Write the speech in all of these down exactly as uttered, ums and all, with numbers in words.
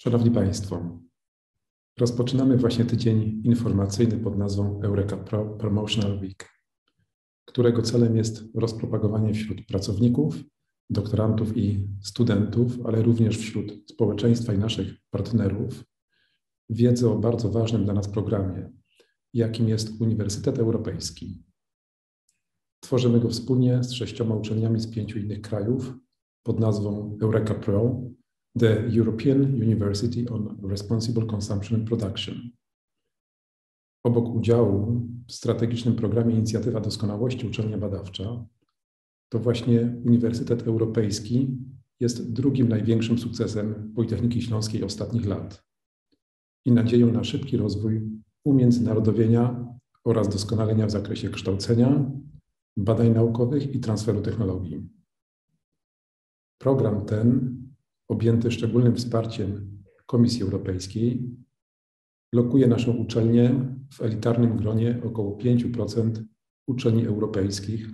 Szanowni Państwo, rozpoczynamy właśnie tydzień informacyjny pod nazwą Eureka Pro Promotional Week, którego celem jest rozpropagowanie wśród pracowników, doktorantów i studentów, ale również wśród społeczeństwa i naszych partnerów wiedzy o bardzo ważnym dla nas programie, jakim jest Uniwersytet Europejski. Tworzymy go wspólnie z sześcioma uczelniami z pięciu innych krajów pod nazwą Eureka Pro, The European University on Responsible Consumption and Production. Obok udziału w strategicznym programie Inicjatywa Doskonałości Uczelnia Badawcza, to właśnie Uniwersytet Europejski jest drugim największym sukcesem Politechniki Śląskiej ostatnich lat i nadzieją na szybki rozwój umiędzynarodowienia oraz doskonalenia w zakresie kształcenia, badań naukowych i transferu technologii. Program ten, objęty szczególnym wsparciem Komisji Europejskiej, lokuje naszą uczelnię w elitarnym gronie około pięciu procent uczelni europejskich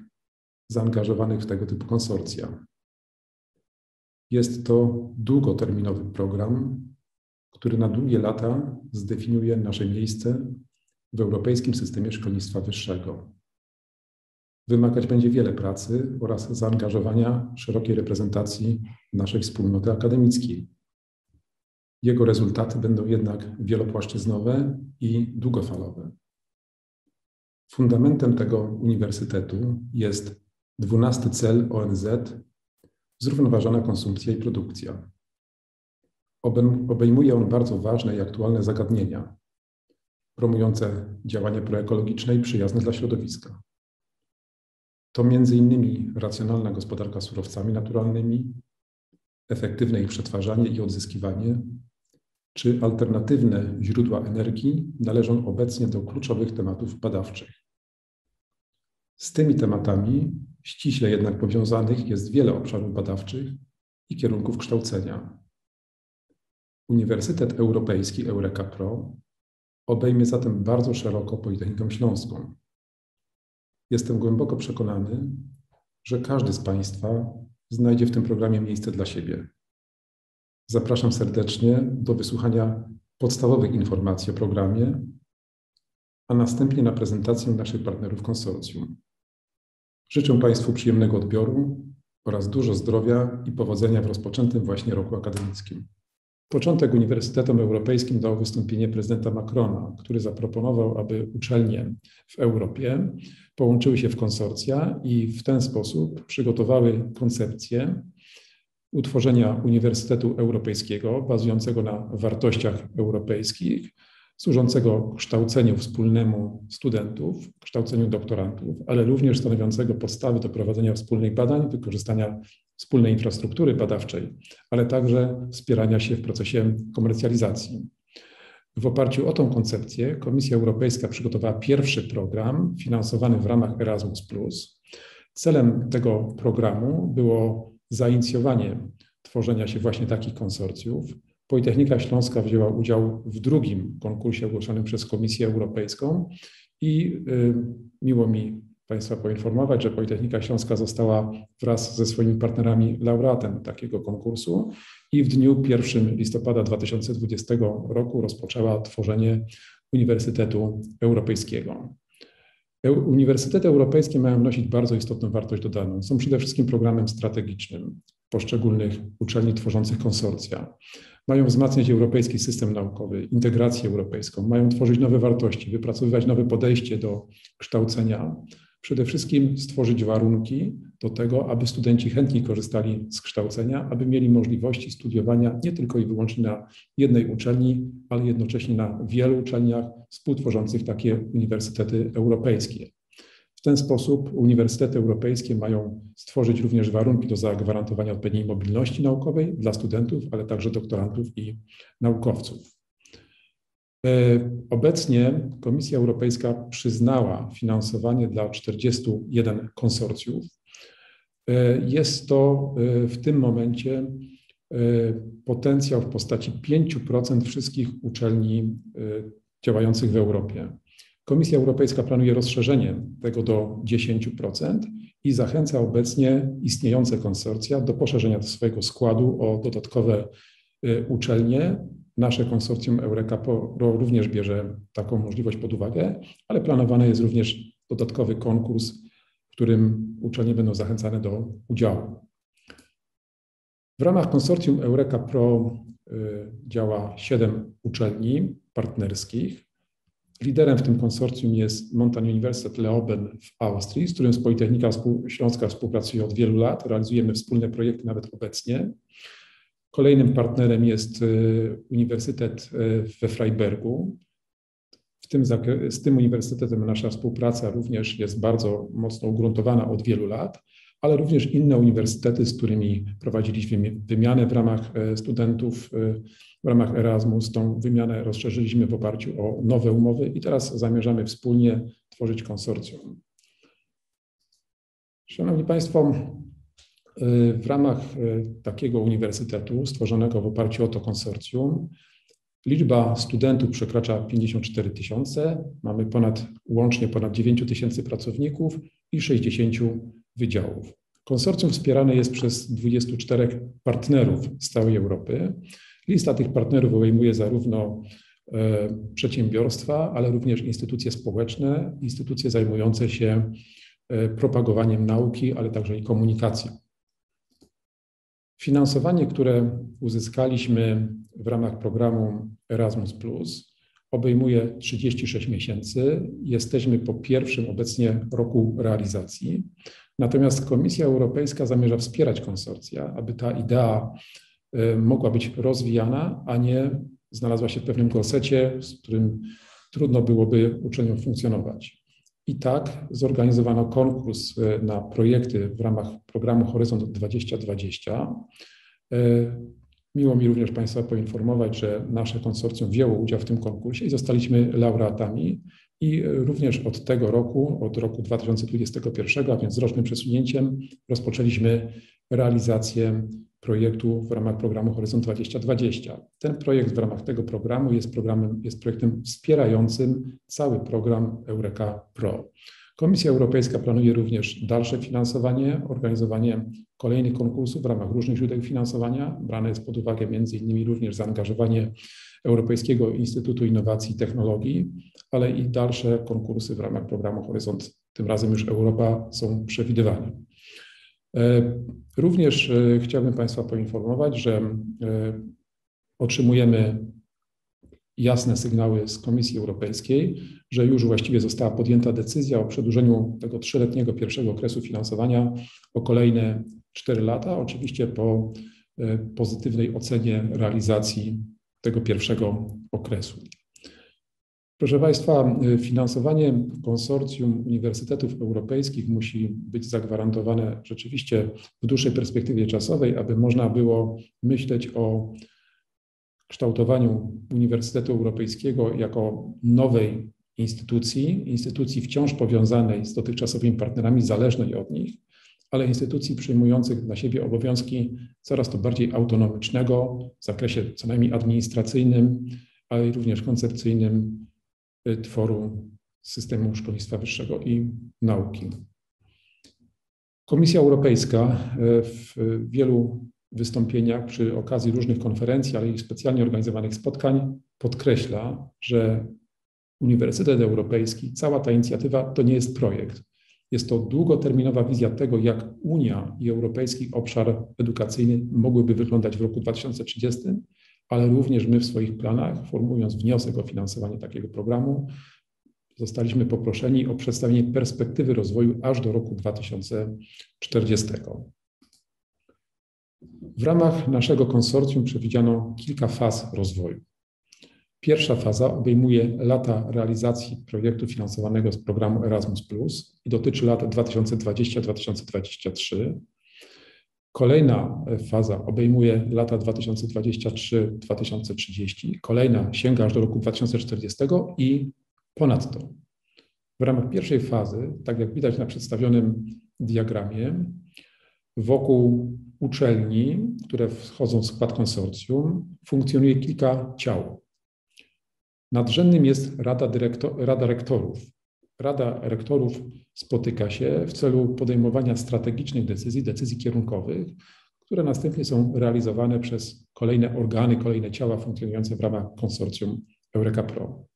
zaangażowanych w tego typu konsorcja. Jest to długoterminowy program, który na długie lata zdefiniuje nasze miejsce w europejskim systemie szkolnictwa wyższego. Wymagać będzie wiele pracy oraz zaangażowania szerokiej reprezentacji naszej wspólnoty akademickiej. Jego rezultaty będą jednak wielopłaszczyznowe i długofalowe. Fundamentem tego uniwersytetu jest dwunasty cel O N Z – zrównoważona konsumpcja i produkcja. Obejmuje on bardzo ważne i aktualne zagadnienia promujące działania proekologiczne i przyjazne dla środowiska. To między innymi racjonalna gospodarka surowcami naturalnymi, efektywne ich przetwarzanie i odzyskiwanie, czy alternatywne źródła energii należą obecnie do kluczowych tematów badawczych. Z tymi tematami ściśle jednak powiązanych jest wiele obszarów badawczych i kierunków kształcenia. Uniwersytet Europejski Eureka Pro obejmie zatem bardzo szeroko Politechnikę Śląską. Jestem głęboko przekonany, że każdy z Państwa znajdzie w tym programie miejsce dla siebie. Zapraszam serdecznie do wysłuchania podstawowych informacji o programie, a następnie na prezentację naszych partnerów konsorcjum. Życzę Państwu przyjemnego odbioru oraz dużo zdrowia i powodzenia w rozpoczętym właśnie roku akademickim. Początek Uniwersytetom Europejskim dał wystąpienie prezydenta Macrona, który zaproponował, aby uczelnie w Europie połączyły się w konsorcja i w ten sposób przygotowały koncepcję utworzenia Uniwersytetu Europejskiego bazującego na wartościach europejskich, służącego kształceniu wspólnemu studentów, kształceniu doktorantów, ale również stanowiącego podstawy do prowadzenia wspólnych badań, wykorzystania wspólnej infrastruktury badawczej, ale także wspierania się w procesie komercjalizacji. W oparciu o tą koncepcję Komisja Europejska przygotowała pierwszy program finansowany w ramach Erasmus plus. Celem tego programu było zainicjowanie tworzenia się właśnie takich konsorcjów. Politechnika Śląska wzięła udział w drugim konkursie ogłoszonym przez Komisję Europejską i yy, miło mi Państwa poinformować, że Politechnika Śląska została wraz ze swoimi partnerami laureatem takiego konkursu i w dniu pierwszego listopada dwa tysiące dwudziestego roku rozpoczęła tworzenie Uniwersytetu Europejskiego. Uniwersytety europejskie mają wnosić bardzo istotną wartość dodaną. Są przede wszystkim programem strategicznym poszczególnych uczelni tworzących konsorcja. Mają wzmacniać europejski system naukowy, integrację europejską, mają tworzyć nowe wartości, wypracowywać nowe podejście do kształcenia. Przede wszystkim stworzyć warunki do tego, aby studenci chętniej korzystali z kształcenia, aby mieli możliwości studiowania nie tylko i wyłącznie na jednej uczelni, ale jednocześnie na wielu uczelniach współtworzących takie uniwersytety europejskie. W ten sposób uniwersytety europejskie mają stworzyć również warunki do zagwarantowania odpowiedniej mobilności naukowej dla studentów, ale także doktorantów i naukowców. Obecnie Komisja Europejska przyznała finansowanie dla czterdziestu jeden konsorcjów. Jest to w tym momencie potencjał w postaci pięciu procent wszystkich uczelni działających w Europie. Komisja Europejska planuje rozszerzenie tego do dziesięciu procent i zachęca obecnie istniejące konsorcja do poszerzenia swojego składu o dodatkowe uczelnie. Nasze konsorcjum Eureka Pro również bierze taką możliwość pod uwagę, ale planowany jest również dodatkowy konkurs, w którym uczelnie będą zachęcane do udziału. W ramach konsorcjum Eureka Pro działa siedem uczelni partnerskich. Liderem w tym konsorcjum jest Mountain University Leoben w Austrii, z którym Politechnika Śląska współpracuje od wielu lat. Realizujemy wspólne projekty nawet obecnie. Kolejnym partnerem jest Uniwersytet we Freibergu. W tym, z tym uniwersytetem nasza współpraca również jest bardzo mocno ugruntowana od wielu lat, ale również inne uniwersytety, z którymi prowadziliśmy wymianę w ramach studentów, w ramach Erasmus. Tą wymianę rozszerzyliśmy w oparciu o nowe umowy i teraz zamierzamy wspólnie tworzyć konsorcjum. Szanowni Państwo, w ramach takiego uniwersytetu stworzonego w oparciu o to konsorcjum liczba studentów przekracza pięćdziesiąt cztery tysiące, mamy ponad, łącznie ponad dziewięć tysięcy pracowników i sześćdziesiąt wydziałów. Konsorcjum wspierane jest przez dwudziestu czterech partnerów z całej Europy. Lista tych partnerów obejmuje zarówno y, przedsiębiorstwa, ale również instytucje społeczne, instytucje zajmujące się y, propagowaniem nauki, ale także i komunikacją. Finansowanie, które uzyskaliśmy w ramach programu Erasmus plus, obejmuje trzydzieści sześć miesięcy. Jesteśmy po pierwszym obecnie roku realizacji. Natomiast Komisja Europejska zamierza wspierać konsorcja, aby ta idea mogła być rozwijana, a nie znalazła się w pewnym korsecie, z którym trudno byłoby uczelniom funkcjonować. I tak zorganizowano konkurs na projekty w ramach programu Horyzont dwa tysiące dwudziesty. Miło mi również Państwa poinformować, że nasze konsorcjum wzięło udział w tym konkursie i zostaliśmy laureatami. I również od tego roku, od roku dwa tysiące dwudziestego pierwszego, a więc z rocznym przesunięciem, rozpoczęliśmy realizację projektu w ramach programu Horyzont dwa tysiące dwudziesty. Ten projekt w ramach tego programu jest, programem, jest projektem wspierającym cały program Eureka Pro. Komisja Europejska planuje również dalsze finansowanie, organizowanie kolejnych konkursów w ramach różnych źródeł finansowania. Brane jest pod uwagę między innymi również zaangażowanie Europejskiego Instytutu Innowacji i Technologii, ale i dalsze konkursy w ramach programu Horyzont, tym razem już Europa, są przewidywane. Również chciałbym Państwa poinformować, że otrzymujemy jasne sygnały z Komisji Europejskiej, że już właściwie została podjęta decyzja o przedłużeniu tego trzyletniego pierwszego okresu finansowania o kolejne cztery lata, oczywiście po pozytywnej ocenie realizacji tego pierwszego okresu. Proszę Państwa, finansowanie konsorcjum uniwersytetów europejskich musi być zagwarantowane rzeczywiście w dłuższej perspektywie czasowej, aby można było myśleć o kształtowaniu Uniwersytetu Europejskiego jako nowej instytucji, instytucji wciąż powiązanej z dotychczasowymi partnerami, zależnej od nich, ale instytucji przyjmujących na siebie obowiązki coraz to bardziej autonomicznego w zakresie co najmniej administracyjnym, ale również koncepcyjnym tworu systemu szkolnictwa wyższego i nauki. Komisja Europejska w wielu wystąpieniach przy okazji różnych konferencji, ale i specjalnie organizowanych spotkań podkreśla, że Uniwersytet Europejski, cała ta inicjatywa to nie jest projekt. Jest to długoterminowa wizja tego, jak Unia i europejski obszar edukacyjny mogłyby wyglądać w roku dwa tysiące trzydziestym, ale również my w swoich planach, formułując wniosek o finansowanie takiego programu, zostaliśmy poproszeni o przedstawienie perspektywy rozwoju aż do roku dwa tysiące czterdziestego. W ramach naszego konsorcjum przewidziano kilka faz rozwoju. Pierwsza faza obejmuje lata realizacji projektu finansowanego z programu Erasmus plus i dotyczy lat dwa tysiące dwudziestego do dwa tysiące dwudziestego trzeciego. Kolejna faza obejmuje lata dwa tysiące dwudziesty trzeci do dwa tysiące trzydziestego. Kolejna sięga aż do roku dwa tysiące czterdziestego i ponadto. W ramach pierwszej fazy, tak jak widać na przedstawionym diagramie, wokół uczelni, które wchodzą w skład konsorcjum, funkcjonuje kilka ciał. Nadrzędnym jest Rada, Dyrektor- Rada Rektorów. Rada Rektorów spotyka się w celu podejmowania strategicznych decyzji, decyzji kierunkowych, które następnie są realizowane przez kolejne organy, kolejne ciała funkcjonujące w ramach konsorcjum Eureka Pro.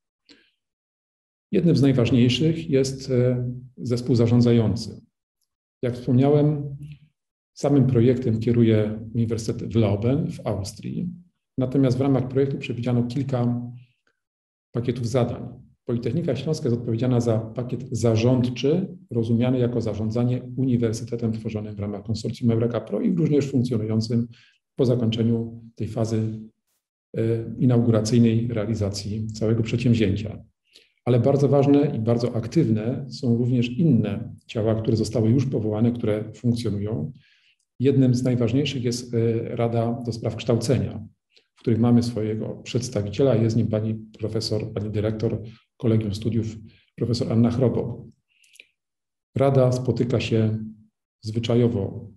Jednym z najważniejszych jest zespół zarządzający. Jak wspomniałem, samym projektem kieruje Uniwersytet w Leoben w Austrii, natomiast w ramach projektu przewidziano kilka pakietów zadań. Politechnika Śląska jest odpowiedzialna za pakiet zarządczy, rozumiany jako zarządzanie uniwersytetem tworzonym w ramach konsorcjum Eureka Pro i również funkcjonującym po zakończeniu tej fazy inauguracyjnej realizacji całego przedsięwzięcia. Ale bardzo ważne i bardzo aktywne są również inne ciała, które zostały już powołane, które funkcjonują. Jednym z najważniejszych jest Rada do Spraw Kształcenia, w której mamy swojego przedstawiciela, jest nim pani profesor, pani dyrektor Kolegium Studiów, profesor Anna Chrobok. Rada spotyka się zwyczajowo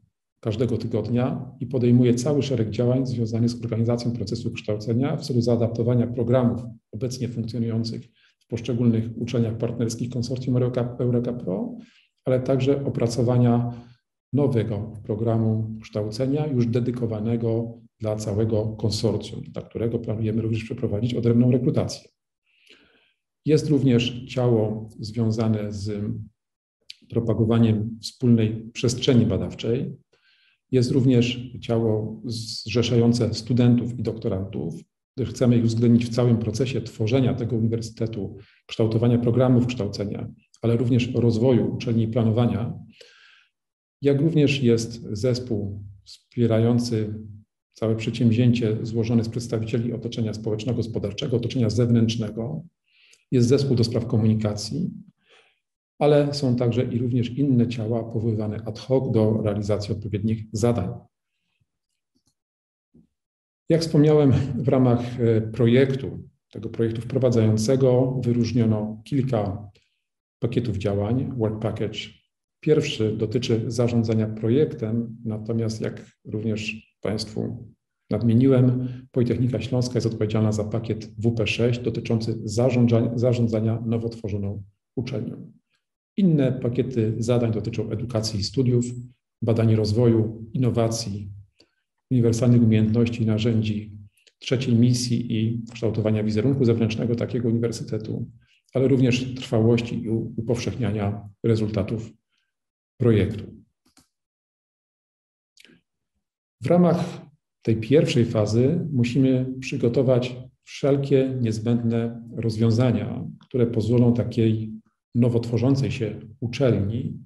każdego tygodnia i podejmuje cały szereg działań związanych z organizacją procesu kształcenia w celu zaadaptowania programów obecnie funkcjonujących w poszczególnych uczelniach partnerskich konsorcjum Eureka Pro, ale także opracowania nowego programu kształcenia już dedykowanego dla całego konsorcjum, dla którego planujemy również przeprowadzić odrębną rekrutację. Jest również ciało związane z propagowaniem wspólnej przestrzeni badawczej. Jest również ciało zrzeszające studentów i doktorantów, gdyż chcemy ich uwzględnić w całym procesie tworzenia tego uniwersytetu, kształtowania programów kształcenia, ale również rozwoju uczelni i planowania, jak również jest zespół wspierający całe przedsięwzięcie złożone z przedstawicieli otoczenia społeczno-gospodarczego, otoczenia zewnętrznego, jest zespół do spraw komunikacji, ale są także i również inne ciała powoływane ad hoc do realizacji odpowiednich zadań. Jak wspomniałem, w ramach projektu, tego projektu wprowadzającego wyróżniono kilka pakietów działań, work package. Pierwszy dotyczy zarządzania projektem, natomiast jak również Państwu nadmieniłem, Politechnika Śląska jest odpowiedzialna za pakiet W P sześć dotyczący zarządzania, zarządzania nowo tworzoną uczelnią. Inne pakiety zadań dotyczą edukacji i studiów, badań i rozwoju, innowacji, uniwersalnych umiejętności i narzędzi, trzeciej misji i kształtowania wizerunku zewnętrznego takiego uniwersytetu, ale również trwałości i upowszechniania rezultatów projektu. W ramach tej pierwszej fazy musimy przygotować wszelkie niezbędne rozwiązania, które pozwolą takiej nowo tworzącej się uczelni,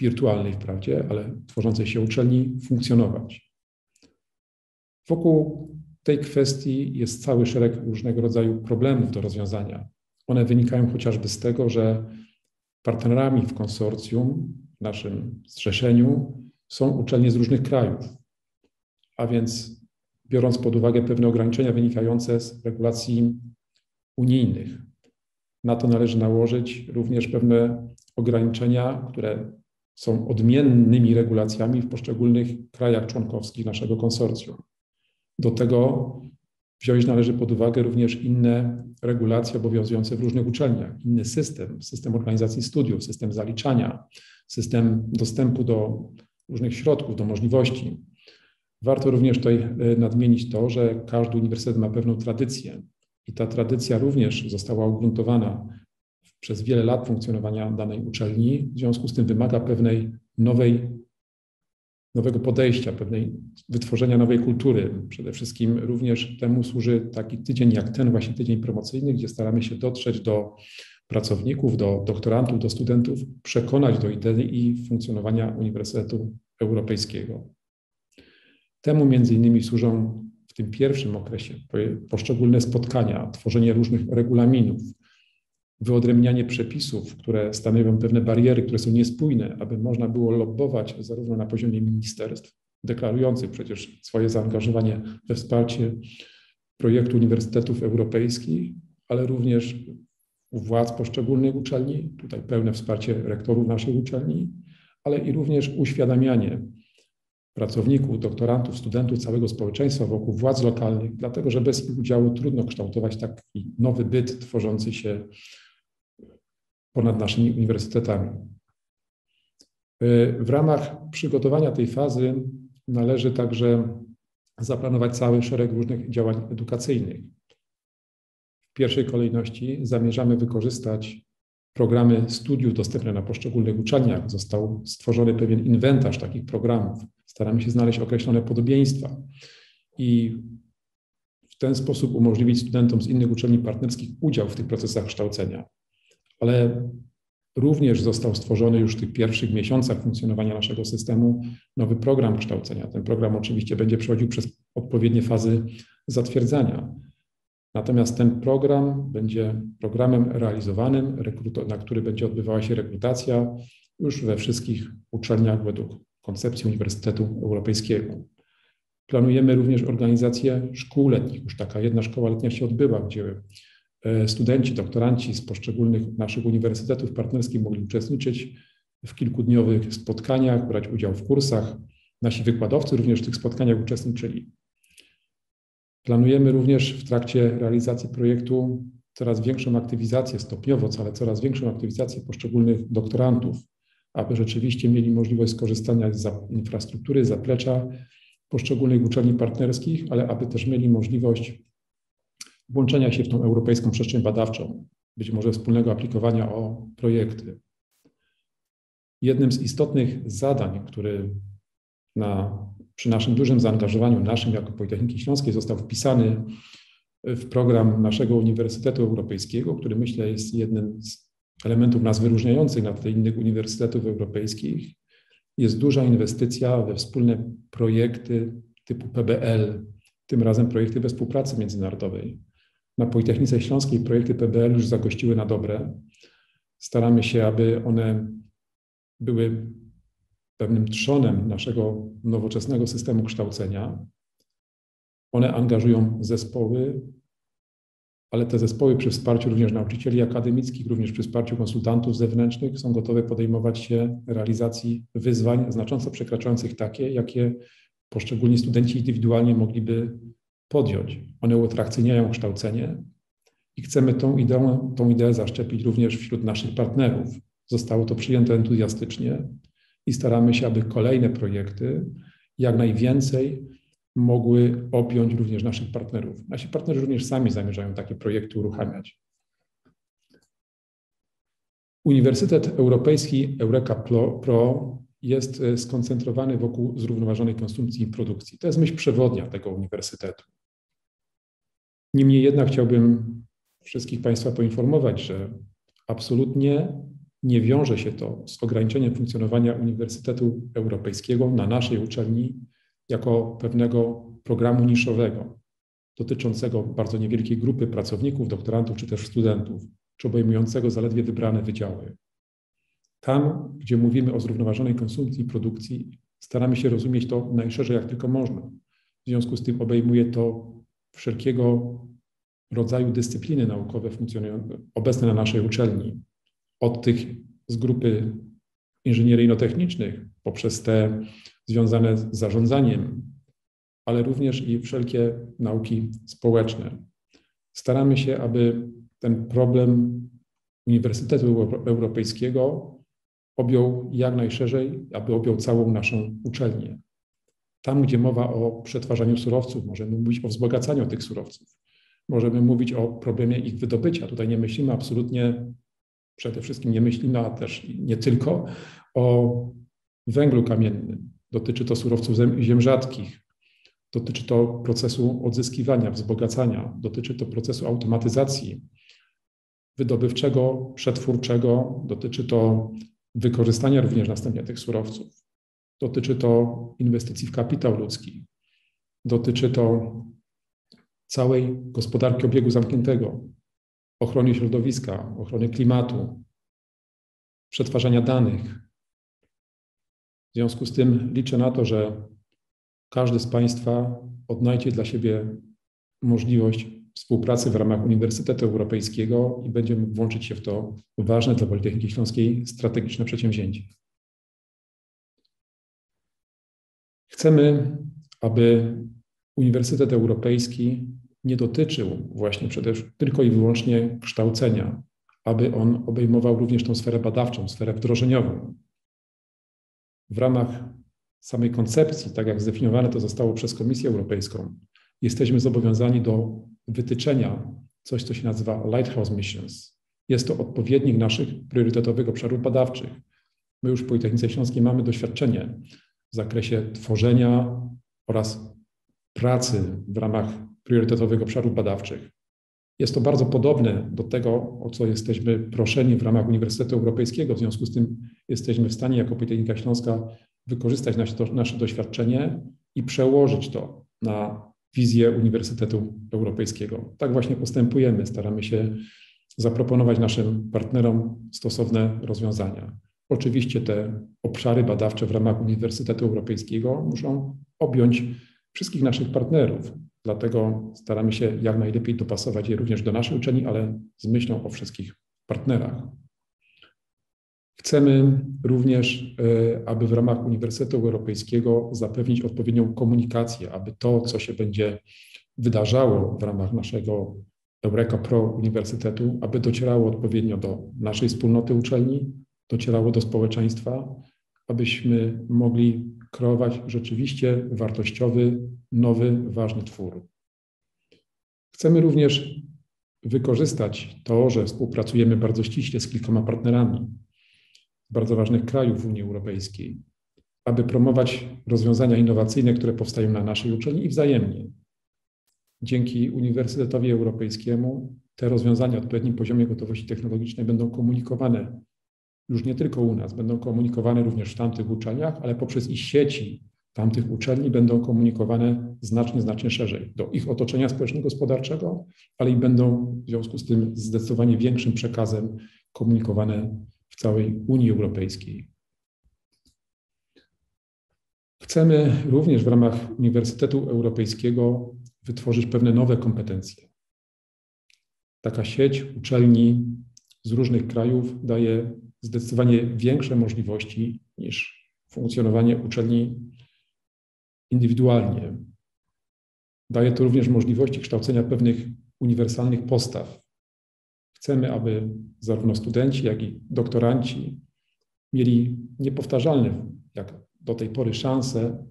wirtualnej wprawdzie, ale tworzącej się uczelni, funkcjonować. Wokół tej kwestii jest cały szereg różnego rodzaju problemów do rozwiązania. One wynikają chociażby z tego, że partnerami w konsorcjum, w naszym zrzeszeniu, są uczelnie z różnych krajów. A więc biorąc pod uwagę pewne ograniczenia wynikające z regulacji unijnych, na to należy nałożyć również pewne ograniczenia, które są odmiennymi regulacjami w poszczególnych krajach członkowskich naszego konsorcjum. Do tego wziąć należy pod uwagę również inne regulacje obowiązujące w różnych uczelniach, inny system, system organizacji studiów, system zaliczania, system dostępu do różnych środków, do możliwości. Warto również tutaj nadmienić to, że każdy uniwersytet ma pewną tradycję i ta tradycja również została ugruntowana przez wiele lat funkcjonowania danej uczelni, w związku z tym wymaga pewnej nowej, nowego podejścia, pewnej wytworzenia nowej kultury. Przede wszystkim również temu służy taki tydzień jak ten właśnie tydzień promocyjny, gdzie staramy się dotrzeć do pracowników, do doktorantów, do studentów, przekonać do idei i funkcjonowania Uniwersytetu Europejskiego. Temu między innymi służą w tym pierwszym okresie poszczególne spotkania, tworzenie różnych regulaminów, wyodrębnianie przepisów, które stanowią pewne bariery, które są niespójne, aby można było lobbować zarówno na poziomie ministerstw, deklarujących przecież swoje zaangażowanie we wsparcie projektu uniwersytetów europejskich, ale również u władz poszczególnych uczelni, tutaj pełne wsparcie rektorów naszej uczelni, ale i również uświadamianie pracowników, doktorantów, studentów, całego społeczeństwa wokół władz lokalnych, dlatego że bez ich udziału trudno kształtować taki nowy byt tworzący się ponad naszymi uniwersytetami. W ramach przygotowania tej fazy należy także zaplanować cały szereg różnych działań edukacyjnych. W pierwszej kolejności zamierzamy wykorzystać programy studiów dostępne na poszczególnych uczelniach. Został stworzony pewien inwentarz takich programów. Staramy się znaleźć określone podobieństwa i w ten sposób umożliwić studentom z innych uczelni partnerskich udział w tych procesach kształcenia. Ale również został stworzony już w tych pierwszych miesiącach funkcjonowania naszego systemu nowy program kształcenia. Ten program oczywiście będzie przechodził przez odpowiednie fazy zatwierdzania. Natomiast ten program będzie programem realizowanym, na który będzie odbywała się rekrutacja już we wszystkich uczelniach według koncepcji Uniwersytetu Europejskiego. Planujemy również organizację szkół letnich. Już taka jedna szkoła letnia się odbyła, gdzie studenci, doktoranci z poszczególnych naszych uniwersytetów partnerskich mogli uczestniczyć w kilkudniowych spotkaniach, brać udział w kursach. Nasi wykładowcy również w tych spotkaniach uczestniczyli. Planujemy również w trakcie realizacji projektu coraz większą aktywizację, stopniowo, ale coraz większą aktywizację poszczególnych doktorantów, aby rzeczywiście mieli możliwość skorzystania z infrastruktury, zaplecza poszczególnych uczelni partnerskich, ale aby też mieli możliwość włączenia się w tą europejską przestrzeń badawczą, być może wspólnego aplikowania o projekty. Jednym z istotnych zadań, który na Przy naszym dużym zaangażowaniu, naszym jako Politechniki Śląskiej, został wpisany w program naszego Uniwersytetu Europejskiego, który myślę jest jednym z elementów nas wyróżniających na tle innych uniwersytetów europejskich. Jest duża inwestycja we wspólne projekty typu P B L, tym razem projekty we współpracy międzynarodowej. Na Politechnice Śląskiej projekty P B L już zagościły na dobre. Staramy się, aby one były pewnym trzonem naszego nowoczesnego systemu kształcenia. One angażują zespoły, ale te zespoły przy wsparciu również nauczycieli akademickich, również przy wsparciu konsultantów zewnętrznych są gotowe podejmować się realizacji wyzwań znacząco przekraczających takie, jakie poszczególni studenci indywidualnie mogliby podjąć. One uatrakcyjniają kształcenie i chcemy tą ideę, tą ideę zaszczepić również wśród naszych partnerów. Zostało to przyjęte entuzjastycznie. I staramy się, aby kolejne projekty jak najwięcej mogły objąć również naszych partnerów. Nasi partnerzy również sami zamierzają takie projekty uruchamiać. Uniwersytet Europejski Eureka Pro jest skoncentrowany wokół zrównoważonej konsumpcji i produkcji. To jest myśl przewodnia tego uniwersytetu. Niemniej jednak chciałbym wszystkich Państwa poinformować, że absolutnie nie wiąże się to z ograniczeniem funkcjonowania Uniwersytetu Europejskiego na naszej uczelni jako pewnego programu niszowego dotyczącego bardzo niewielkiej grupy pracowników, doktorantów czy też studentów, czy obejmującego zaledwie wybrane wydziały. Tam, gdzie mówimy o zrównoważonej konsumpcji i produkcji, staramy się rozumieć to najszerzej, jak tylko można. W związku z tym obejmuje to wszelkiego rodzaju dyscypliny naukowe funkcjonujące obecne na naszej uczelni. Od tych z grupy inżynieryjno-technicznych, poprzez te związane z zarządzaniem, ale również i wszelkie nauki społeczne. Staramy się, aby ten problem Uniwersytetu Europejskiego objął jak najszerzej, aby objął całą naszą uczelnię. Tam, gdzie mowa o przetwarzaniu surowców, możemy mówić o wzbogacaniu tych surowców, możemy mówić o problemie ich wydobycia. Tutaj nie myślimy absolutnie Przede wszystkim nie myślimy, a też nie tylko o węglu kamiennym. Dotyczy to surowców ziem rzadkich, dotyczy to procesu odzyskiwania, wzbogacania, dotyczy to procesu automatyzacji wydobywczego, przetwórczego, dotyczy to wykorzystania również następnie tych surowców, dotyczy to inwestycji w kapitał ludzki, dotyczy to całej gospodarki obiegu zamkniętego, ochrony środowiska, ochrony klimatu, przetwarzania danych. W związku z tym liczę na to, że każdy z Państwa odnajdzie dla siebie możliwość współpracy w ramach Uniwersytetu Europejskiego i będzie mógł włączyć się w to ważne dla Politechniki Śląskiej strategiczne przedsięwzięcie. Chcemy, aby Uniwersytet Europejski nie dotyczył właśnie przede wszystkim tylko i wyłącznie kształcenia, aby on obejmował również tą sferę badawczą, sferę wdrożeniową. W ramach samej koncepcji, tak jak zdefiniowane to zostało przez Komisję Europejską, jesteśmy zobowiązani do wytyczenia coś, co się nazywa Lighthouse Missions. Jest to odpowiednik naszych priorytetowych obszarów badawczych. My już w Politechnice Śląskiej mamy doświadczenie w zakresie tworzenia oraz pracy w ramach priorytetowych obszarów badawczych. Jest to bardzo podobne do tego, o co jesteśmy proszeni w ramach Uniwersytetu Europejskiego. W związku z tym jesteśmy w stanie jako Politechnika Śląska wykorzystać nasze, nasze doświadczenie i przełożyć to na wizję Uniwersytetu Europejskiego. Tak właśnie postępujemy. Staramy się zaproponować naszym partnerom stosowne rozwiązania. Oczywiście te obszary badawcze w ramach Uniwersytetu Europejskiego muszą objąć wszystkich naszych partnerów. Dlatego staramy się jak najlepiej dopasować je również do naszej uczelni, ale z myślą o wszystkich partnerach. Chcemy również, aby w ramach Uniwersytetu Europejskiego zapewnić odpowiednią komunikację, aby to, co się będzie wydarzało w ramach naszego Eureka Pro Uniwersytetu, aby docierało odpowiednio do naszej wspólnoty uczelni, docierało do społeczeństwa, abyśmy mogli kreować rzeczywiście wartościowy, nowy, ważny twór. Chcemy również wykorzystać to, że współpracujemy bardzo ściśle z kilkoma partnerami bardzo ważnych krajów Unii Europejskiej, aby promować rozwiązania innowacyjne, które powstają na naszej uczelni i wzajemnie. Dzięki Uniwersytetowi Europejskiemu te rozwiązania o odpowiednim poziomie gotowości technologicznej będą komunikowane już nie tylko u nas, będą komunikowane również w tamtych uczelniach, ale poprzez ich sieci tamtych uczelni będą komunikowane znacznie, znacznie szerzej do ich otoczenia społeczno-gospodarczego, ale i będą w związku z tym zdecydowanie większym przekazem komunikowane w całej Unii Europejskiej. Chcemy również w ramach Uniwersytetu Europejskiego wytworzyć pewne nowe kompetencje. Taka sieć uczelni z różnych krajów daje zdecydowanie większe możliwości niż funkcjonowanie uczelni indywidualnie. Daje to również możliwości kształcenia pewnych uniwersalnych postaw. Chcemy, aby zarówno studenci, jak i doktoranci mieli niepowtarzalne, jak do tej pory, szanse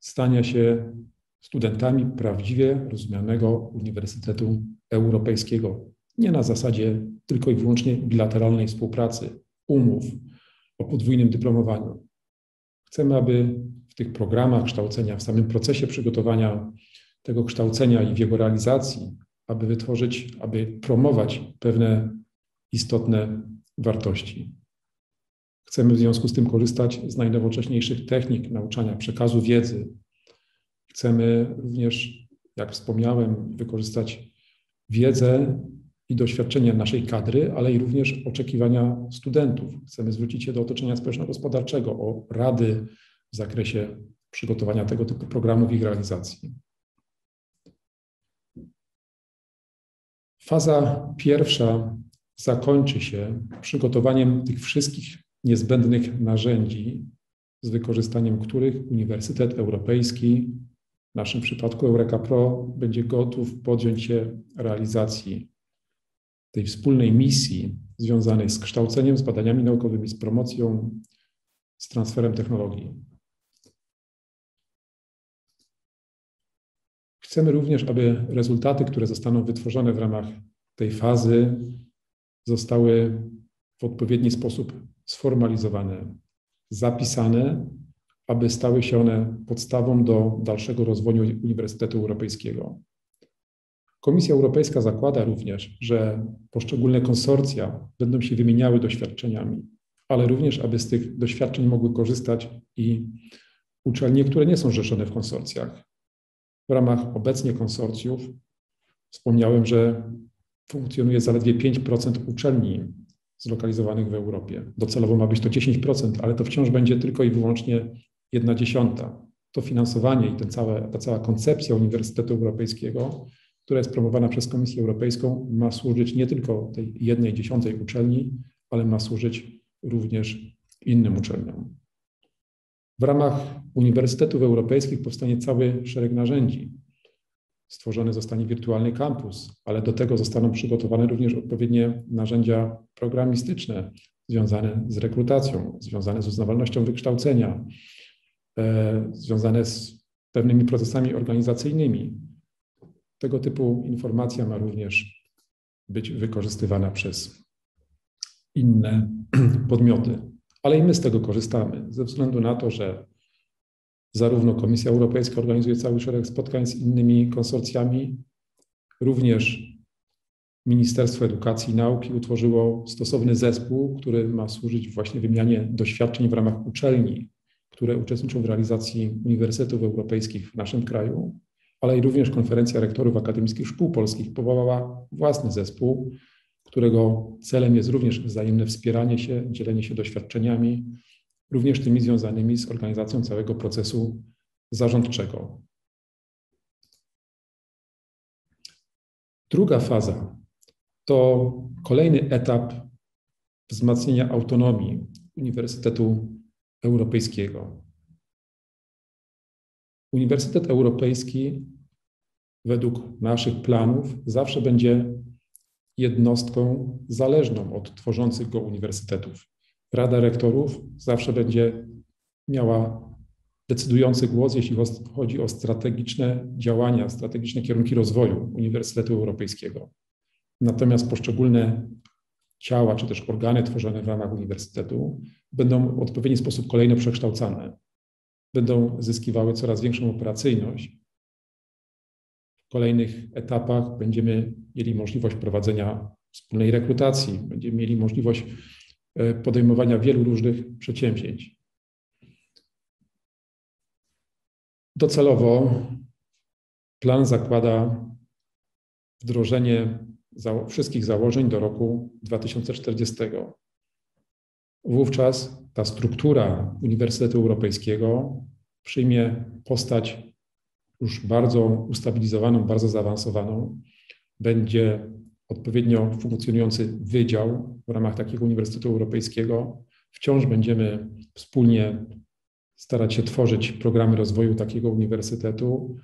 stania się studentami prawdziwie rozumianego Uniwersytetu Europejskiego. Nie na zasadzie tylko i wyłącznie bilateralnej współpracy, umów o podwójnym dyplomowaniu. Chcemy, aby w tych programach kształcenia, w samym procesie przygotowania tego kształcenia i w jego realizacji, aby wytworzyć, aby promować pewne istotne wartości. Chcemy w związku z tym korzystać z najnowocześniejszych technik nauczania, przekazu wiedzy. Chcemy również, jak wspomniałem, wykorzystać wiedzę i doświadczenie naszej kadry, ale i również oczekiwania studentów. Chcemy zwrócić się do otoczenia społeczno-gospodarczego o rady w zakresie przygotowania tego typu programów i ich realizacji. Faza pierwsza zakończy się przygotowaniem tych wszystkich niezbędnych narzędzi, z wykorzystaniem których Uniwersytet Europejski, w naszym przypadku Eureka Pro, będzie gotów podjąć się realizacji tej wspólnej misji związanej z kształceniem, z badaniami naukowymi, z promocją, z transferem technologii. Chcemy również, aby rezultaty, które zostaną wytworzone w ramach tej fazy, zostały w odpowiedni sposób sformalizowane, zapisane, aby stały się one podstawą do dalszego rozwoju Uniwersytetu Europejskiego. Komisja Europejska zakłada również, że poszczególne konsorcja będą się wymieniały doświadczeniami, ale również, aby z tych doświadczeń mogły korzystać i uczelnie, które nie są zrzeszone w konsorcjach. W ramach obecnie konsorcjów wspomniałem, że funkcjonuje zaledwie pięć procent uczelni zlokalizowanych w Europie. Docelowo ma być to dziesięć procent, ale to wciąż będzie tylko i wyłącznie jedna dziesiąta. To finansowanie i ten całe, ta cała koncepcja Uniwersytetu Europejskiego, która jest promowana przez Komisję Europejską, ma służyć nie tylko tej jednej dziesiątej uczelni, ale ma służyć również innym uczelniom. W ramach Uniwersytetów Europejskich powstanie cały szereg narzędzi. Stworzony zostanie wirtualny kampus, ale do tego zostaną przygotowane również odpowiednie narzędzia programistyczne, związane z rekrutacją, związane z uznawalnością wykształcenia, związane z pewnymi procesami organizacyjnymi. Tego typu informacja ma również być wykorzystywana przez inne podmioty. Ale i my z tego korzystamy, ze względu na to, że zarówno Komisja Europejska organizuje cały szereg spotkań z innymi konsorcjami, również Ministerstwo Edukacji i Nauki utworzyło stosowny zespół, który ma służyć właśnie wymianie doświadczeń w ramach uczelni, które uczestniczą w realizacji uniwersytetów europejskich w naszym kraju, ale i również Konferencja Rektorów Akademickich Szkół Polskich powołała własny zespół, którego celem jest również wzajemne wspieranie się, dzielenie się doświadczeniami, również tymi związanymi z organizacją całego procesu zarządczego. Druga faza to kolejny etap wzmacniania autonomii Uniwersytetu Europejskiego. Uniwersytet Europejski według naszych planów zawsze będzie jednostką zależną od tworzących go uniwersytetów. Rada Rektorów zawsze będzie miała decydujący głos, jeśli chodzi o strategiczne działania, strategiczne kierunki rozwoju Uniwersytetu Europejskiego. Natomiast poszczególne ciała czy też organy tworzone w ramach uniwersytetu będą w odpowiedni sposób kolejno przekształcane, będą zyskiwały coraz większą operacyjność. W kolejnych etapach będziemy mieli możliwość prowadzenia wspólnej rekrutacji, będziemy mieli możliwość podejmowania wielu różnych przedsięwzięć. Docelowo plan zakłada wdrożenie zało- wszystkich założeń do roku dwa tysiące czterdziestego. Wówczas ta struktura Uniwersytetu Europejskiego przyjmie postać już bardzo ustabilizowaną, bardzo zaawansowaną. Będzie odpowiednio funkcjonujący wydział w ramach takiego Uniwersytetu Europejskiego. Wciąż będziemy wspólnie starać się tworzyć programy rozwoju takiego uniwersytetu.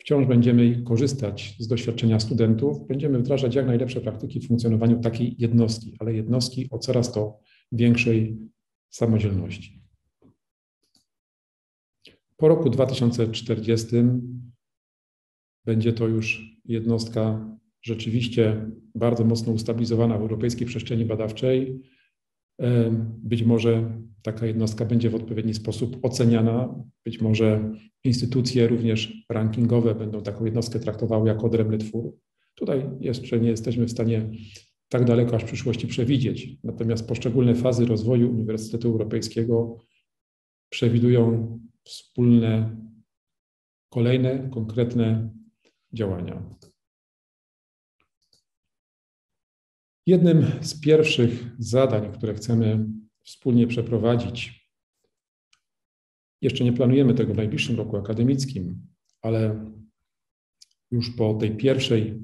Wciąż będziemy korzystać z doświadczenia studentów. Będziemy wdrażać jak najlepsze praktyki w funkcjonowaniu takiej jednostki, ale jednostki o coraz to większej samodzielności. Po roku dwa tysiące czterdziestym będzie to już jednostka rzeczywiście bardzo mocno ustabilizowana w europejskiej przestrzeni badawczej. Być może taka jednostka będzie w odpowiedni sposób oceniana, być może instytucje również rankingowe będą taką jednostkę traktowały jako odrębny twór. Tutaj jeszcze nie jesteśmy w stanie tak daleko aż w przyszłości przewidzieć, natomiast poszczególne fazy rozwoju Uniwersytetu Europejskiego przewidują wspólne, kolejne, konkretne działania. Jednym z pierwszych zadań, które chcemy wspólnie przeprowadzić, jeszcze nie planujemy tego w najbliższym roku akademickim, ale już po tej pierwszej,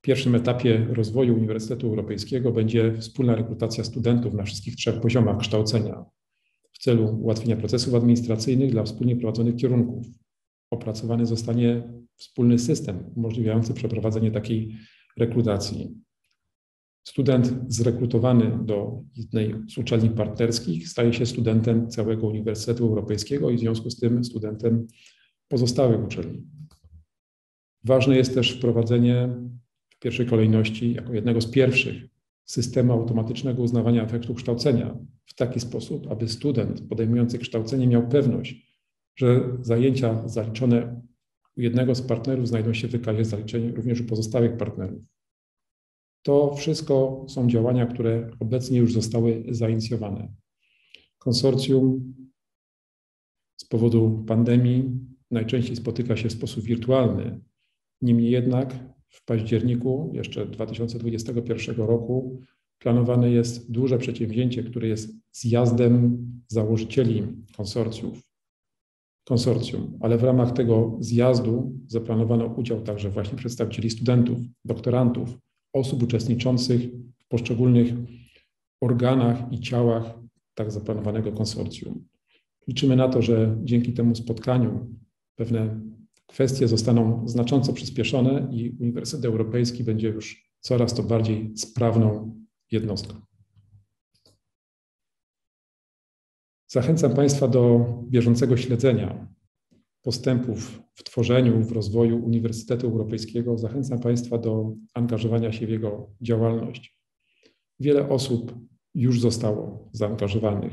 pierwszym etapie rozwoju Uniwersytetu Europejskiego będzie wspólna rekrutacja studentów na wszystkich trzech poziomach kształcenia w celu ułatwienia procesów administracyjnych dla wspólnie prowadzonych kierunków. Opracowany zostanie wspólny system umożliwiający przeprowadzenie takiej rekrutacji. Student zrekrutowany do jednej z uczelni partnerskich staje się studentem całego Uniwersytetu Europejskiego i w związku z tym studentem pozostałych uczelni. Ważne jest też wprowadzenie w pierwszej kolejności, jako jednego z pierwszych, systemu automatycznego uznawania efektu kształcenia w taki sposób, aby student podejmujący kształcenie miał pewność, że zajęcia zaliczone u jednego z partnerów znajdą się w wykazie zaliczeń również u pozostałych partnerów. To wszystko są działania, które obecnie już zostały zainicjowane. Konsorcjum z powodu pandemii najczęściej spotyka się w sposób wirtualny. Niemniej jednak w październiku jeszcze dwa tysiące dwudziestego pierwszego roku planowane jest duże przedsięwzięcie, które jest zjazdem założycieli konsorcjów, konsorcjum, ale w ramach tego zjazdu zaplanowano udział także właśnie przedstawicieli studentów, doktorantów, osób uczestniczących w poszczególnych organach i ciałach tak zaplanowanego konsorcjum. Liczymy na to, że dzięki temu spotkaniu pewne kwestie zostaną znacząco przyspieszone i Uniwersytet Europejski będzie już coraz to bardziej sprawną jednostką. Zachęcam Państwa do bieżącego śledzenia postępów w tworzeniu, w rozwoju Uniwersytetu Europejskiego. Zachęcam Państwa do angażowania się w jego działalność. Wiele osób już zostało zaangażowanych.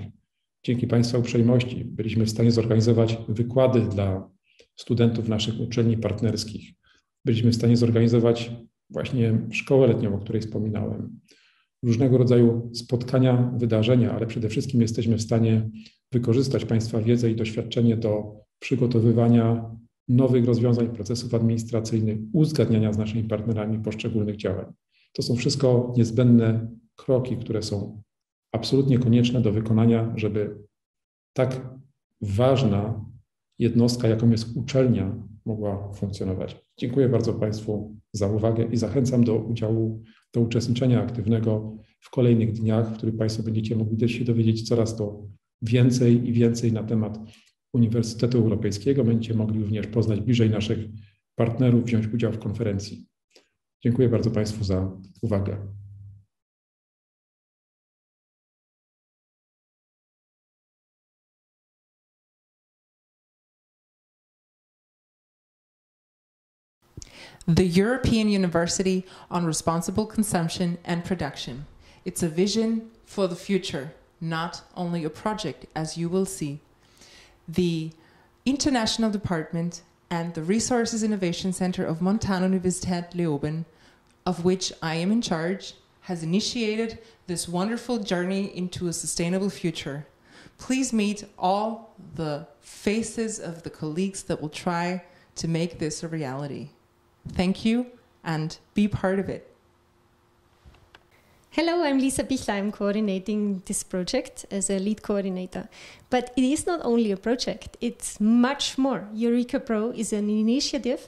Dzięki Państwa uprzejmości byliśmy w stanie zorganizować wykłady dla studentów naszych uczelni partnerskich. Byliśmy w stanie zorganizować właśnie szkołę letnią, o której wspominałem. Różnego rodzaju spotkania, wydarzenia, ale przede wszystkim jesteśmy w stanie wykorzystać Państwa wiedzę i doświadczenie do przygotowywania nowych rozwiązań, procesów administracyjnych, uzgadniania z naszymi partnerami poszczególnych działań. To są wszystko niezbędne kroki, które są absolutnie konieczne do wykonania, żeby tak ważna jednostka, jaką jest uczelnia, mogła funkcjonować. Dziękuję bardzo Państwu za uwagę i zachęcam do udziału, do uczestniczenia aktywnego w kolejnych dniach, w których Państwo będziecie mogli też się dowiedzieć coraz to więcej i więcej na temat Uniwersytetu Europejskiego. Będziecie mogli również poznać bliżej naszych partnerów, wziąć udział w konferencji. Dziękuję bardzo Państwu za uwagę. The European University on Responsible Consumption and Production. It's a vision for the future, not only a project, as you will see. The International Department and the Resources Innovation Center of Montana Universität Leoben, of which I am in charge, has initiated this wonderful journey into a sustainable future. Please meet all the faces of the colleagues that will try to make this a reality. Thank you and be part of it. Hello, I'm Lisa Bichler. I'm coordinating this project as a lead coordinator. But it is not only a project, it's much more. Eureka Pro is an initiative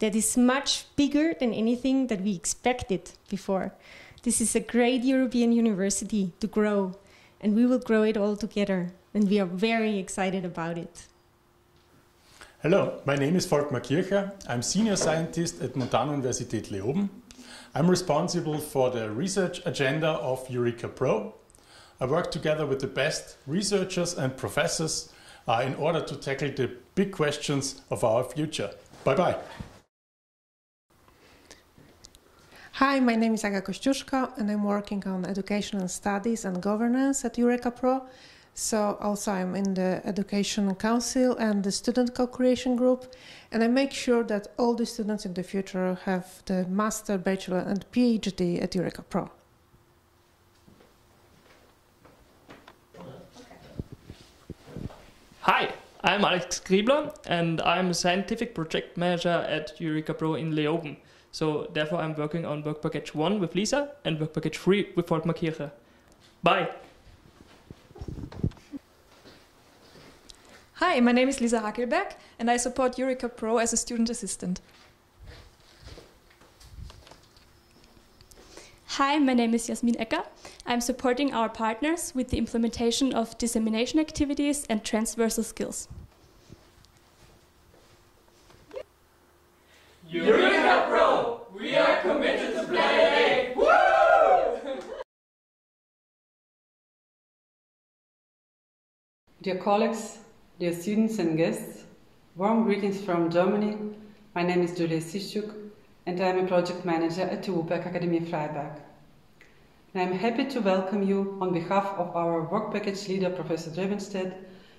that is much bigger than anything that we expected before. This is a great European university to grow, and we will grow it all together, and we are very excited about it. Hello, my name is Volkmar Kircher. I'm senior scientist at Montana Universität Leoben. I'm responsible for the research agenda of Eureka Pro. I work together with the best researchers and professors uh, in order to tackle the big questions of our future. Bye-bye. Hi, my name is Aga Kościuszko and I'm working on educational studies and governance at Eureka Pro. So also I'm in the Education Council and the Student Co-Creation Group, and I make sure that all the students in the future have the Master, Bachelor and PhD at Eureka Pro. Hi, I'm Alex Griebler and I'm a Scientific Project Manager at Eureka Pro in Leoben. So therefore I'm working on Work Package one with Lisa and Work Package three with Volkmar Kircher. Bye! Hi, my name is Lisa Hakelberg and I support Eureka Pro as a student assistant. Hi, my name is Jasmin Ecker. I'm supporting our partners with the implementation of dissemination activities and transversal skills. Eureka Pro! We are committed to play! Woo! Dear colleagues, dear students and guests, warm greetings from Germany. My name is Julia Sischuk and I am a project manager at the WUPEC Akademie Freiberg. I am happy to welcome you on behalf of our work package leader Professor Drevenstedt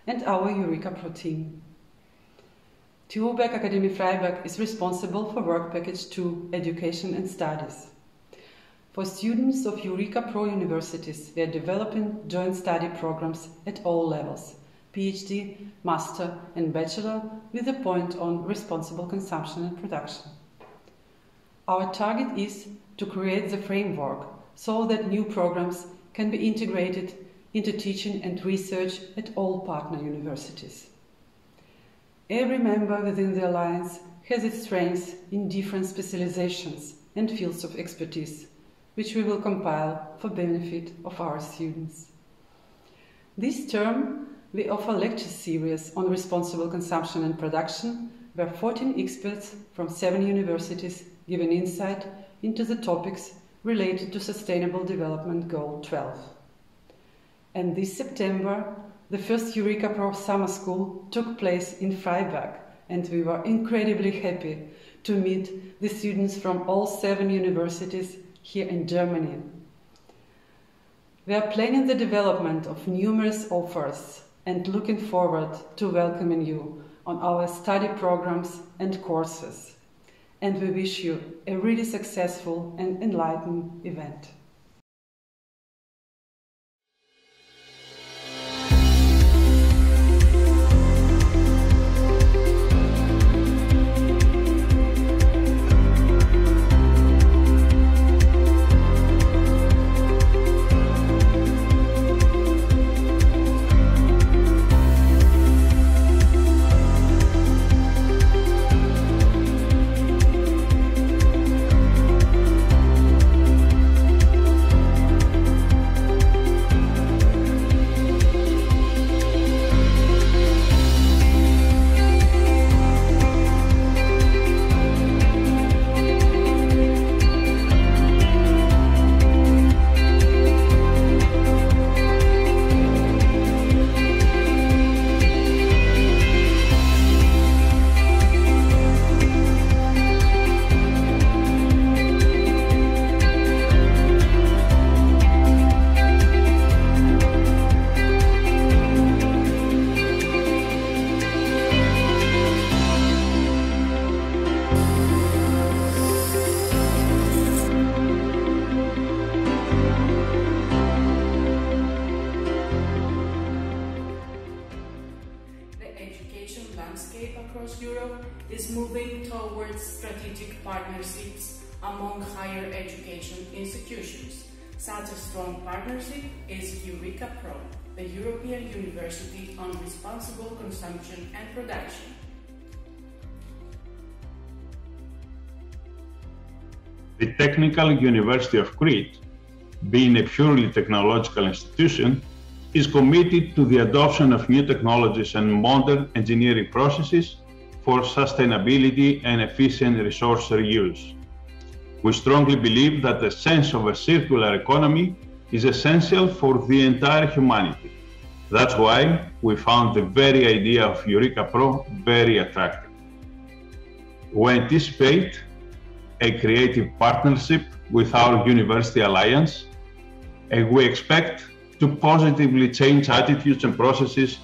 and our Eureka Pro team. The WUPEC Akademie Freiberg is responsible for work package two, education and studies. For students of Eureka Pro universities, we are developing joint study programs at all levels. PhD, Master and Bachelor with a point on responsible consumption and production. Our target is to create the framework so that new programs can be integrated into teaching and research at all partner universities. Every member within the Alliance has its strengths in different specializations and fields of expertise, which we will compile for benefit of our students. This term we offer lecture series on responsible consumption and production, where fourteen experts from seven universities give an insight into the topics related to Sustainable Development Goal twelve. And this September, The first Eureka Pro summer school took place in Freiburg, and we were incredibly happy to meet the students from all seven universities here in Germany. We are planning the development of numerous offers and looking forward to welcoming you on our study programs and courses. And we wish you a really successful and enlightening event. Across Europe is moving towards strategic partnerships among higher education institutions. Such a strong partnership is Eureka Pro, the European University on Responsible Consumption and Production. The Technical University of Crete, being a purely technological institution, is committed to the adoption of new technologies and modern engineering processes for sustainability and efficient resource reuse. We strongly believe that the sense of a circular economy is essential for the entire humanity. That's why we found the very idea of Eureka Pro very attractive. We anticipate a creative partnership with our University Alliance, and we expect to positively change attitudes and processes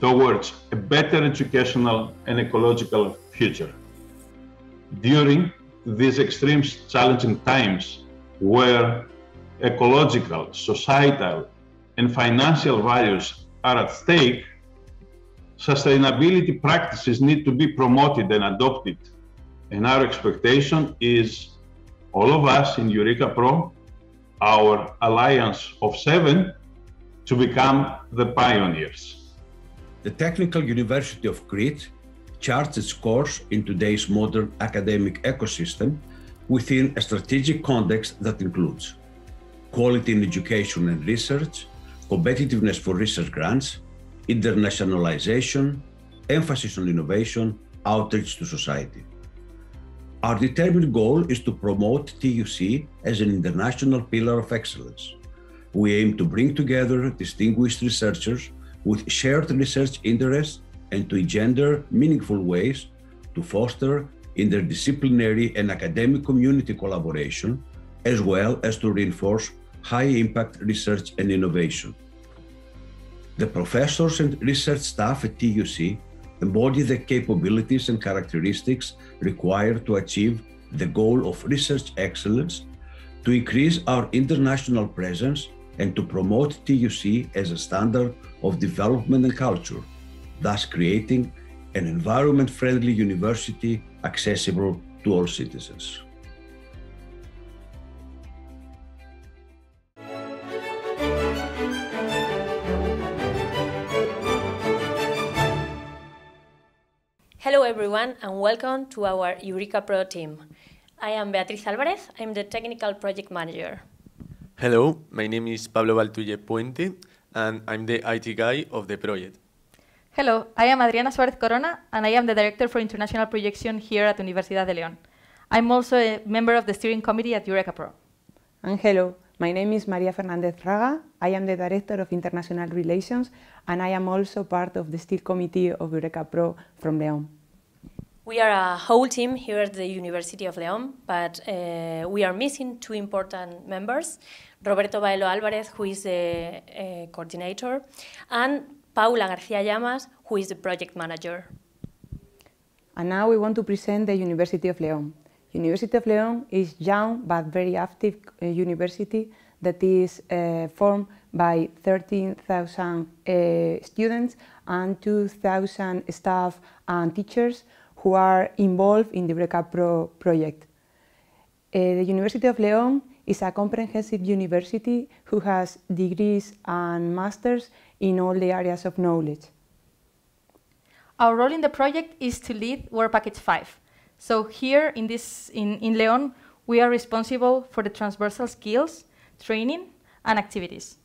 towards a better educational and ecological future. During these extreme challenging times, where ecological, societal, and financial values are at stake, sustainability practices need to be promoted and adopted. And our expectation is all of us in Eureka Pro, our alliance of seven, to become the pioneers. The Technical University of Crete charts its course in today's modern academic ecosystem within a strategic context that includes quality in education and research, competitiveness for research grants, internationalization, emphasis on innovation, outreach to society. Our determined goal is to promote T U C as an international pillar of excellence. We aim to bring together distinguished researchers with shared research interests and to engender meaningful ways to foster interdisciplinary and academic community collaboration, as well as to reinforce high-impact research and innovation. The professors and research staff at T U C embody the capabilities and characteristics required to achieve the goal of research excellence, to increase our international presence, and to promote T U C as a standard of development and culture, thus creating an environment-friendly university accessible to all citizens. Hello everyone, and welcome to our Eureka Pro team. I am Beatriz Álvarez, I'm the Technical Project Manager. Hello, my name is Pablo Valtuye Puente, and I'm the I T guy of the project. Hello, I am Adriana Suárez Corona, and I am the Director for International Projection here at Universidad de León. I'm also a member of the Steering Committee at Eureka Pro. And hello, My name is María Fernández-Fraga. I am the Director of International Relations and I am also part of the Steel Committee of Eureka Pro from León. We are a whole team here at the University of León, but uh, we are missing two important members, Roberto Baello Álvarez, who is the uh, coordinator, and Paula García Llamas, who is the project manager. And now we want to present the University of León. University of León is young but very active uh, university that is uh, formed by thirteen thousand uh, students and two thousand staff and teachers who are involved in the Eureka Pro project. Uh, the University of León is a comprehensive university who has degrees and masters in all the areas of knowledge. Our role in the project is to lead Work Package five. So here in, this, in, in León, we are responsible for the transversal skills, training and activities.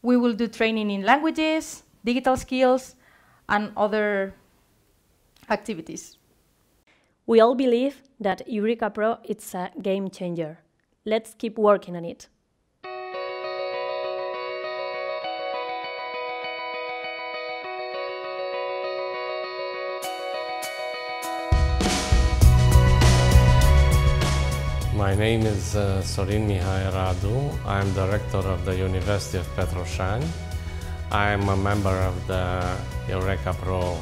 We will do training in languages, digital skills and other activities. We all believe that Eureka Pro is a game changer. Let's keep working on it. My name is uh, Sorin Mihai Radu. I am director of the University of Petroșani. I am a member of the Eureka Pro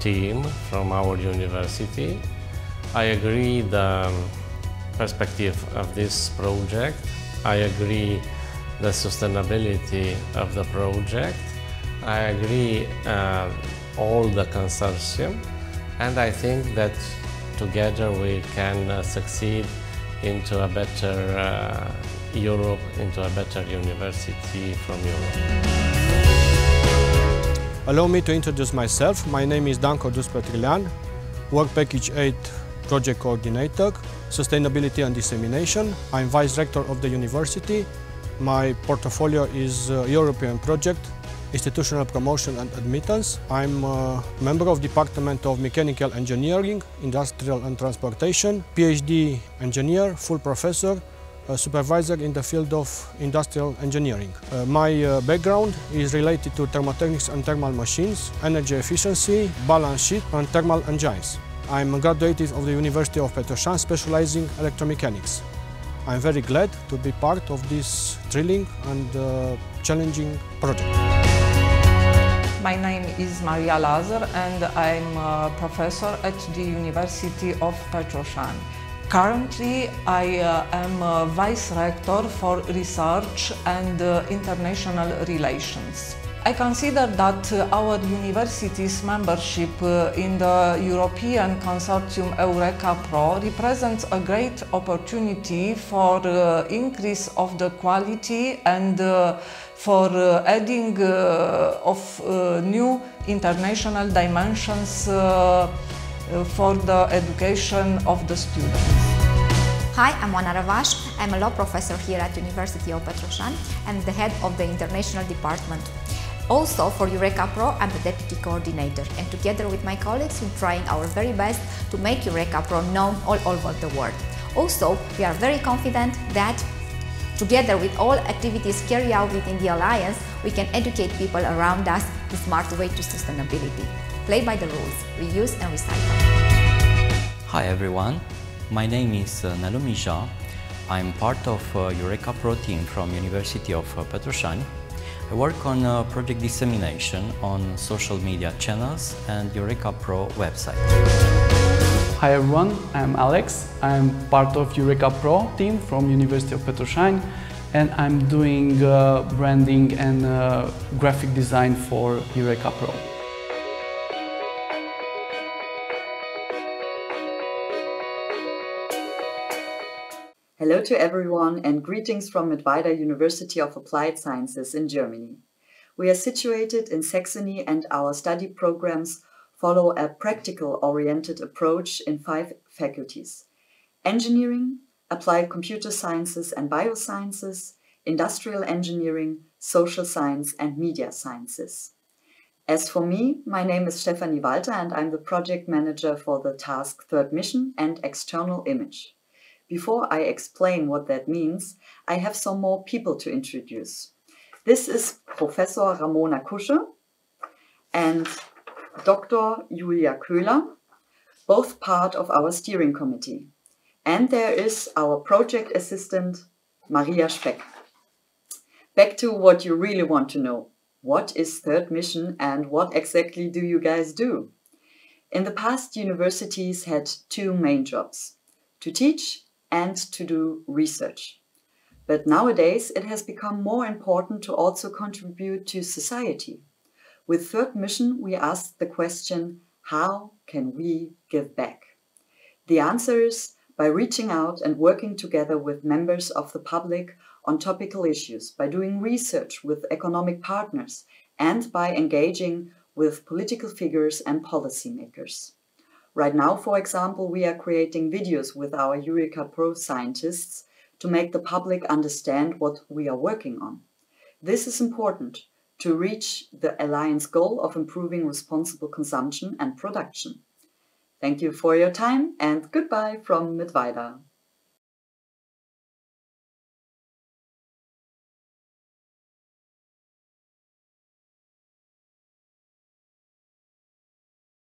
team from our university. I agree the perspective of this project. I agree the sustainability of the project. I agree uh, all the consortium, and I think that together we can uh, succeed into a better uh, Europe, into a better university from Europe. Allow me to introduce myself. My name is Danko Dus Petrilean, Work Package eight Project Coordinator, Sustainability and Dissemination. I'm Vice Rector of the University. My portfolio is uh, European Project, Institutional Promotion and Admittance. I'm a member of the Department of Mechanical Engineering, Industrial and Transportation, PhD engineer, full professor, a supervisor in the field of industrial engineering. Uh, my uh, background is related to thermotechnics and thermal machines, energy efficiency, balance sheet and thermal engines. I'm a graduate of the University of Petroșani, specializing electromechanics. I'm very glad to be part of this thrilling and uh, challenging project. My name is Maria Lazar and I'm a professor at the University of Petroșani. Currently, I uh, am a Vice Rector for Research and uh, International Relations. I consider that uh, our university's membership uh, in the European Consortium Eureka Pro represents a great opportunity for uh, increase of the quality and uh, for uh, adding uh, of uh, new international dimensions uh, for the education of the students. Hi, I'm Oana Ravaș. I'm a law professor here at University of Petroșani and the head of the international department. Also for Eureka Pro, I'm the deputy coordinator, and together with my colleagues, we're trying our very best to make Eureka Pro known all over the world. Also, we are very confident that together with all activities carried out within the Alliance, we can educate people around us the smart way to sustainability. Play by the rules, reuse and recycle. Hi everyone, my name is uh, Nelu Mija. I'm part of uh, Eureka Pro team from University of uh, Petroșani. I work on uh, project dissemination on social media channels and Eureka Pro website. Hi everyone, I'm Alex. I'm part of Eureka Pro team from University of Petroșani and I'm doing uh, branding and uh, graphic design for Eureka Pro. Hello to everyone and greetings from Mittweida University of Applied Sciences in Germany. We are situated in Saxony and our study programs follow a practical-oriented approach in five faculties: engineering, applied computer sciences and biosciences, industrial engineering, social science and media sciences. As for me, my name is Stephanie Walter and I'm the project manager for the task Third Mission and External Image. Before I explain what that means, I have some more people to introduce. This is Professor Ramona Kusche and Doctor Julia Köhler, both part of our steering committee. And there is our project assistant, Maria Speck. Back to what you really want to know. What is Third Mission and what exactly do you guys do? In the past, universities had two main jobs, to teach and to do research. But nowadays it has become more important to also contribute to society. With Third Mission, we asked the question, how can we give back? The answer is by reaching out and working together with members of the public on topical issues, by doing research with economic partners, and by engaging with political figures and policymakers. Right now, for example, we are creating videos with our Eureka Pro scientists to make the public understand what we are working on. This is important to reach the Alliance goal of improving responsible consumption and production. Thank you for your time and goodbye from Mittweida.